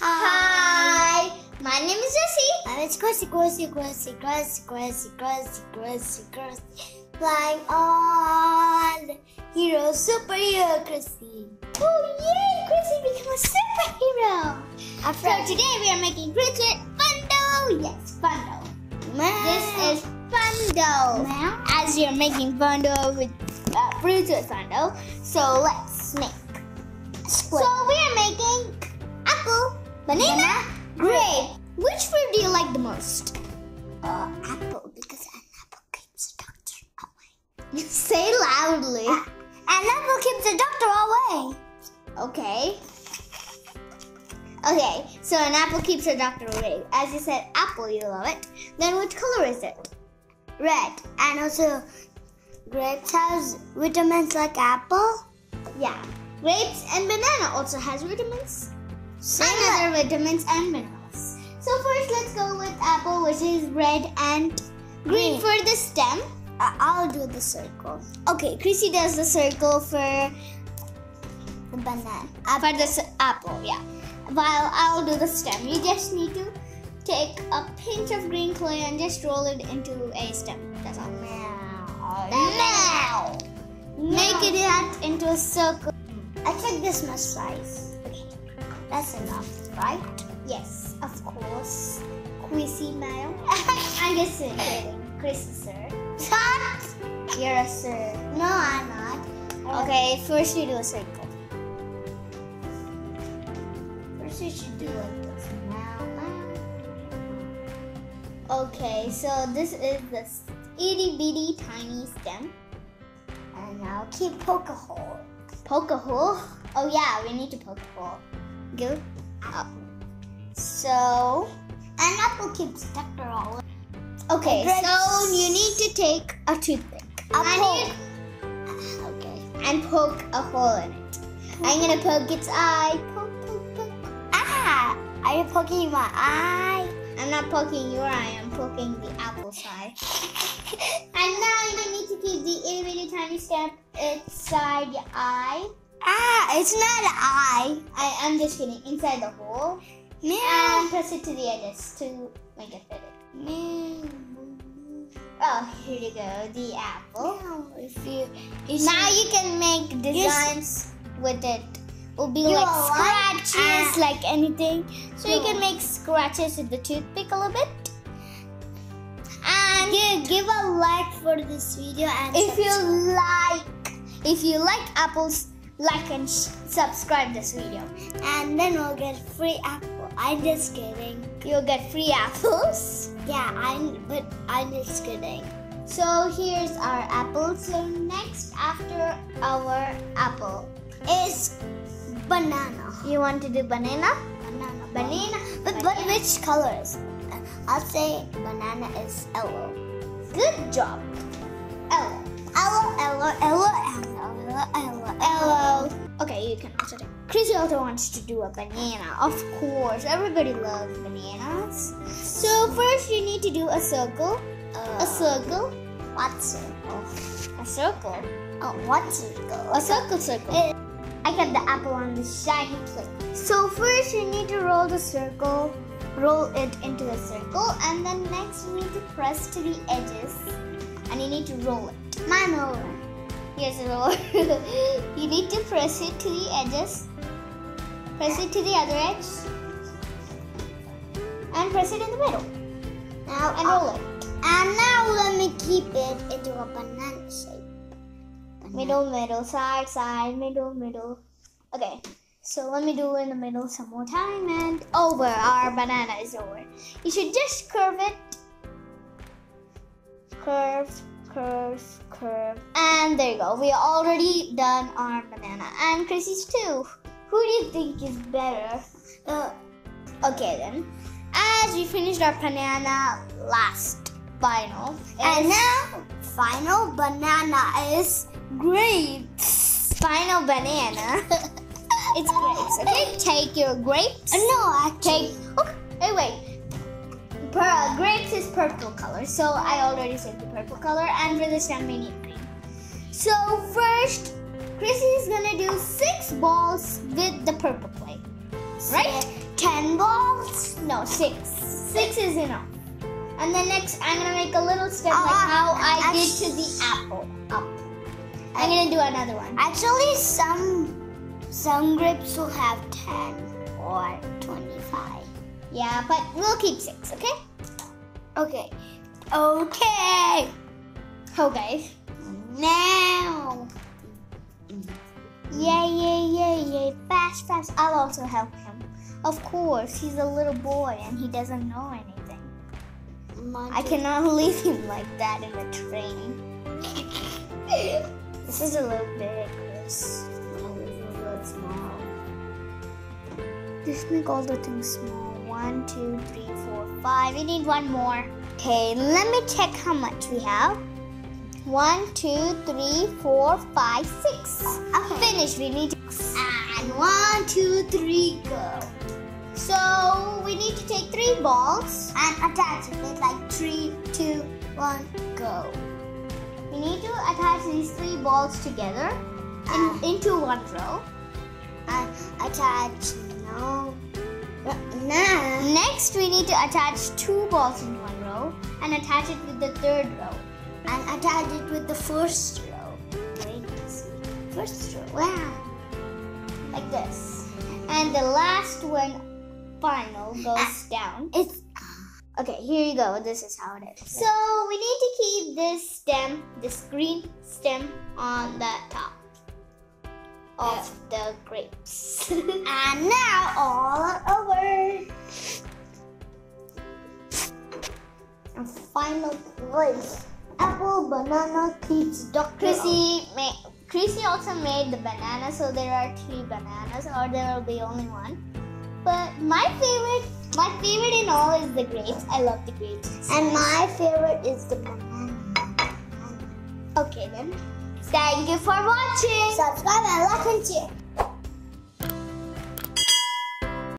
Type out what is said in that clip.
Hi. My name is Jessie. I'm Chrissy. Flying on Hero Superhero Chrissy. Oh yay! Chrissy became a superhero. So today we are making Chrissy Fundo. Yes, Fundo. This is Fundo. As we are making Fundo with fruits with Fundo, so let's make. Squid. So we are making apple, banana, grape. Which fruit do you like the most? Apple, because an apple keeps the doctor away. Say loudly. An apple keeps the doctor away. Okay. Okay, so an apple keeps the doctor away. As you said, apple, you love it. Then which color is it? Red. And also, grapes has vitamins like apple. Yeah. Grapes and banana also has vitamins and other vitamins and minerals. So first let's go with apple, which is red and green for the stem. I'll do the circle. Okay, Chrissy does the circle for the banana. For the apple, yeah. While I'll do the stem. You just need to take a pinch of green clay and just roll it into a stem. That's all. Now. Make it out into a circle. I think this much size. Okay, that's enough, right? Yes, of course. Chrissy, ma'am. I'm just kidding. Chrissy, sir. What? You're a sir. No, I'm not. Okay, first you do a circle. First you should do like this. Now. Okay, so this is the itty bitty tiny stem. And now keep poke a hole. Poke a hole? Oh yeah, we need to poke a hole. Good. Apple. So, an apple keeps doctor all. Okay, so you need to take a toothpick. Okay. And poke a hole in it. I'm gonna poke its eye. Poke, poke, poke. Ah! Are you poking my eye? I'm not poking your eye, I'm poking the apple's eye. And now I'm gonna need to keep the itty bitty tiny stamp inside the eye. Ah, it's not an eye. I'm just kidding. Inside the hole. And press it to the edges to make it fit. Oh, here you go. The apple. Now you can make designs with it. It will be like scratches, like anything. So you can make scratches with the toothpick a little bit. Give a like for this video and if you like apples, like and subscribe this video, and then we'll get free apple. I'm just kidding. You'll get free apples. Yeah, I'm just kidding. So here's our apple. So next after our apple is banana. You want to do banana? Banana. But which color is it? I'll say banana is yellow. Good job. Yellow. Yellow. Okay, you can also do it. Chrissy also wants to do a banana. Of course, everybody loves bananas. So first you need to do a circle. A circle. What circle? A circle. Oh, what circle? A circle. I got the apple on the shiny plate. So first you need to roll the circle. Roll it into a circle, and then next you need to press to the edges and you need to roll it. Mine over. Yes, roll. You need to press it to the edges. Press it to the other edge. And press it in the middle. Now and roll it. And now let me keep it into a banana shape. Banana. Middle, side, middle. Okay. So let me do in the middle some more time and over. Our banana is over. You should just curve it. Curve. And there you go. We already done our banana. And Chrissy's too. Who do you think is better? Okay then. As we finished our banana last final. And now final banana is grapes. Final banana. It's grapes, okay? Take your grapes. Grapes is purple color, so I already said the purple color, and for the stem we need green. So first, Chrissy is gonna do 6 balls with the purple clay, right? 10 No, six. Six is enough. And then next, I'm going to make a little step like how I did to the apple. Up. I'm going to do another one. Actually, some grips will have 10 or 25. Yeah, but we'll keep six, okay? Okay. Okay. Oh, guys. Now. Yay, yay, yay, yay. Fast, fast. I'll also help him. Of course, he's a little boy and he doesn't know anything. I cannot leave him like that in the train. This is a little bit gross. Small. Just make all the things small. 1, 2, 3, 4, 5. We need one more. Okay, let me check how much we have. 1, 2, 3, 4, 5, 6. Okay. Finish. We need six. And 1, 2, 3, go. So we need to take 3 balls and attach it like 3, 2, 1, go. We need to attach these 3 balls together into one row. And attach Next, we need to attach 2 balls in one row and attach it with the 3rd row and attach it with the 1st row. Wait, 1st row. Wow. Like this. And the last one, final, goes down. Okay, here you go. This is how it is. So we need to keep this stem, this green stem, on the top of the grapes. And now all are over. And final place. Apple, banana, peach, Chrissy also made the banana, so there are 3 bananas, or there will be only one. But my favorite in all is the grapes. I love the grapes. And my favorite is the banana. Okay then. Thank you for watching. Subscribe and like and share.